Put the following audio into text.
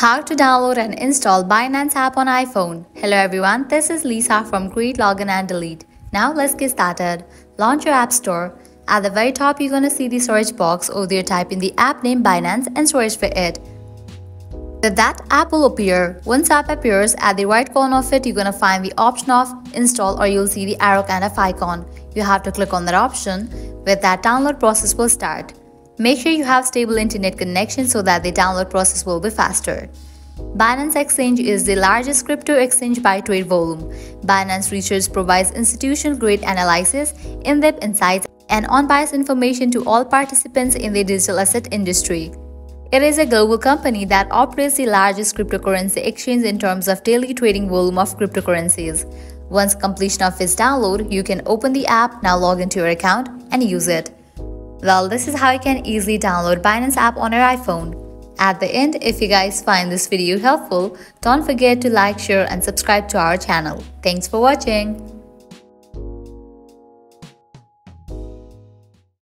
How to download and install Binance app on iPhone. Hello everyone, this is Lisa from Create, Login and Delete. Now let's get started. Launch your App Store. At the very top, you're gonna see the search box. Over there, type in the app name Binance and search for it. That app will appear. Once app appears, at the right corner of it, you're gonna find the option of install, or you'll see the arrow kind of icon. You have to click on that option. With that, download process will start. Make sure you have stable internet connection so that the download process will be faster. Binance Exchange is the largest crypto exchange by trade volume. Binance Research provides institutional-grade analysis, in-depth insights, and unbiased information to all participants in the digital asset industry. It is a global company that operates the largest cryptocurrency exchange in terms of daily trading volume of cryptocurrencies. Once completion of its download, you can open the app, now log into your account, and use it. Well, this is how you can easily download Binance app on your iPhone. At the end, if you guys find this video helpful, don't forget to like, share and subscribe to our channel. Thanks for watching.